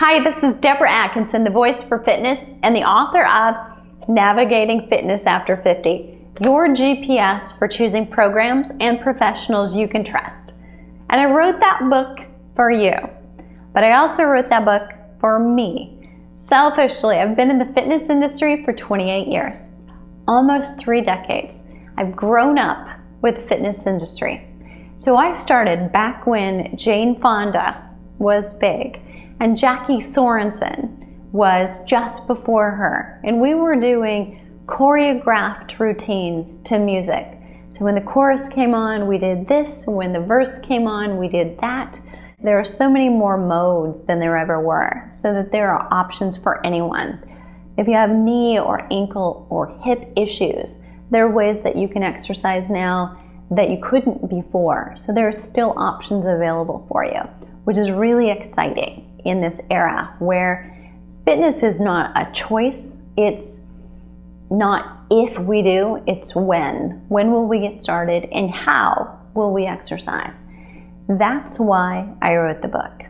Hi, this is Deborah Atkinson, the voice for fitness and the author of Navigating Fitness After 50, your GPS for choosing programs and professionals you can trust. And I wrote that book for you, but I also wrote that book for me. Selfishly, I've been in the fitness industry for 28 years, almost 3 decades. I've grown up with the fitness industry. So I started back when Jane Fonda was big, and Jackie Sorensen was just before her. And we were doing choreographed routines to music. So when the chorus came on, we did this. When the verse came on, we did that. There are so many more modes than there ever were, so that there are options for anyone. If you have knee or ankle or hip issues, there are ways that you can exercise now that you couldn't before. So there are still options available for you, which is really exciting in this era where fitness is not a choice. It's not if we do, it's when. When will we get started and how will we exercise? That's why I wrote the book.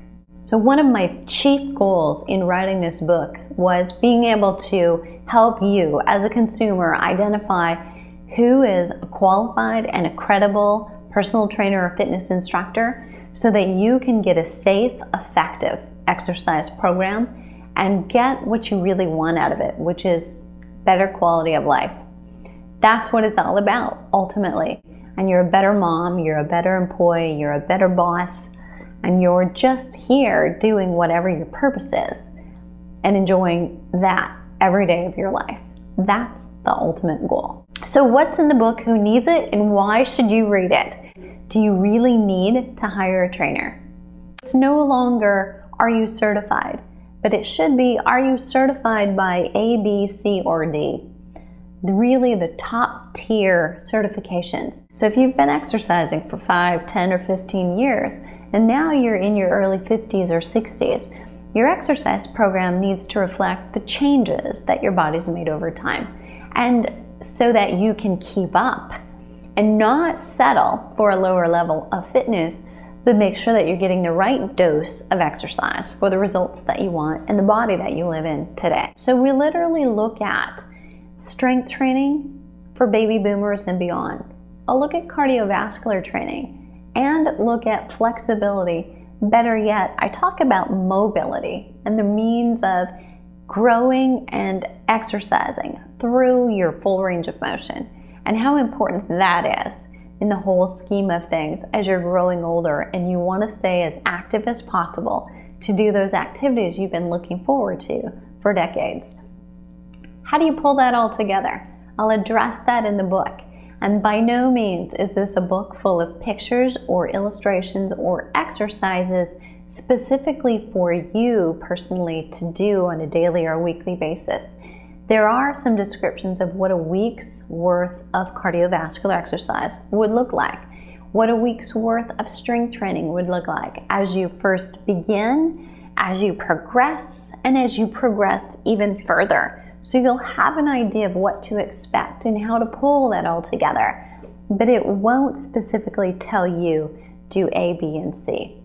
So one of my chief goals in writing this book was being able to help you as a consumer identify who is a qualified and a credible personal trainer or fitness instructor so that you can get a safe, effective exercise program and get what you really want out of it, which is better quality of life. That's what it's all about, ultimately. And you're a better mom, you're a better employee, you're a better boss, and you're just here doing whatever your purpose is and enjoying that every day of your life. That's the ultimate goal. So what's in the book, who needs it, and why should you read it? Do you really need to hire a trainer? It's no longer, are you certified? But it should be, are you certified by A, B, C, or D? Really the top tier certifications. So if you've been exercising for 5, 10, or 15 years, and now you're in your early 50s or 60s, your exercise program needs to reflect the changes that your body's made over time, and so that you can keep up and not settle for a lower level of fitness, but make sure that you're getting the right dose of exercise for the results that you want and the body that you live in today. So we literally look at strength training for baby boomers and beyond. I'll look at cardiovascular training and look at flexibility. Better yet, I talk about mobility and the means of growing and exercising through your full range of motion and how important that is in the whole scheme of things as you're growing older and you want to stay as active as possible to do those activities you've been looking forward to for decades. How do you pull that all together? I'll address that in the book. And by no means is this a book full of pictures or illustrations or exercises specifically for you personally to do on a daily or weekly basis. There are some descriptions of what a week's worth of cardiovascular exercise would look like, what a week's worth of strength training would look like as you first begin, as you progress, and as you progress even further. So you'll have an idea of what to expect and how to pull that all together, but it won't specifically tell you do A, B, and C.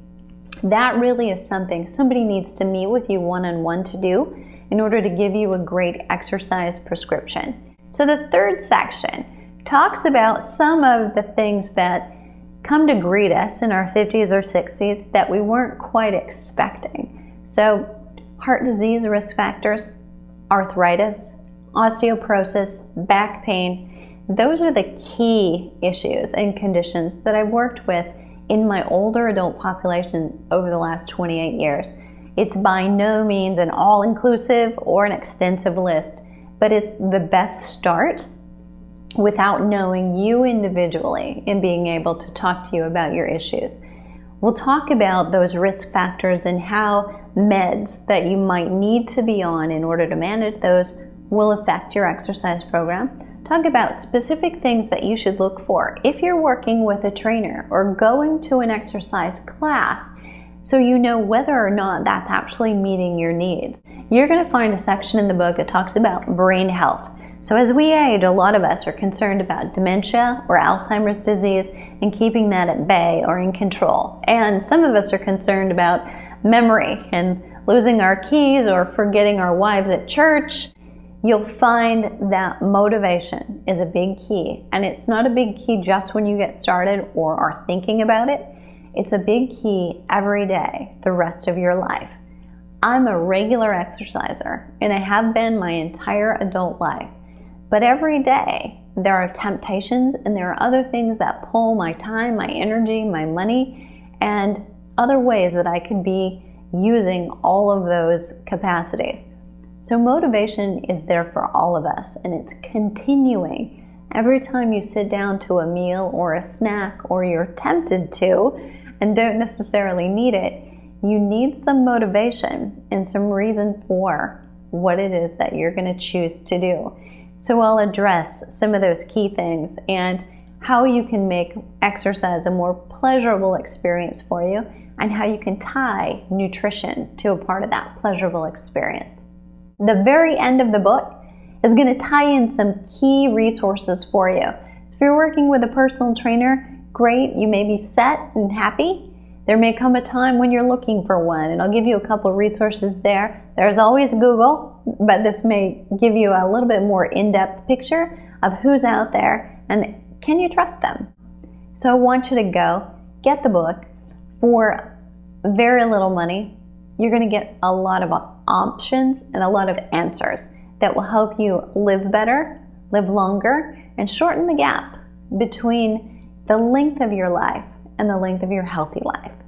That really is something somebody needs to meet with you one-on-one to do in order to give you a great exercise prescription. So the third section talks about some of the things that come to greet us in our 50s or 60s that we weren't quite expecting. So heart disease risk factors, arthritis, osteoporosis, back pain, those are the key issues and conditions that I've worked with in my older adult population over the last 28 years. It's by no means an all-inclusive or an extensive list, but it's the best start without knowing you individually and being able to talk to you about your issues. We'll talk about those risk factors and how meds that you might need to be on in order to manage those will affect your exercise program. Talk about specific things that you should look for if you're working with a trainer or going to an exercise class so you know whether or not that's actually meeting your needs. You're going to find a section in the book that talks about brain health. So as we age, a lot of us are concerned about dementia or Alzheimer's disease and keeping that at bay or in control. And some of us are concerned about memory and losing our keys or forgetting our wives at church, you'll find that motivation is a big key. And it's not a big key just when you get started or are thinking about it. It's a big key every day, the rest of your life. I'm a regular exerciser, and I have been my entire adult life. But every day, there are temptations and there are other things that pull my time, my energy, my money, and other ways that I could be using all of those capacities. So motivation is there for all of us, and it's continuing. Every time you sit down to a meal or a snack, or you're tempted to and don't necessarily need it, you need some motivation and some reason for what it is that you're going to choose to do. So I'll address some of those key things and how you can make exercise a more pleasurable experience for you, and how you can tie nutrition to a part of that pleasurable experience. The very end of the book is going to tie in some key resources for you. So if you're working with a personal trainer, great, you may be set and happy. There may come a time when you're looking for one, and I'll give you a couple resources there. There's always Google, but this may give you a little bit more in-depth picture of who's out there and can you trust them. So I want you to go get the book for very little money. You're going to get a lot of options and a lot of answers that will help you live better, live longer, and shorten the gap between the length of your life and the length of your healthy life.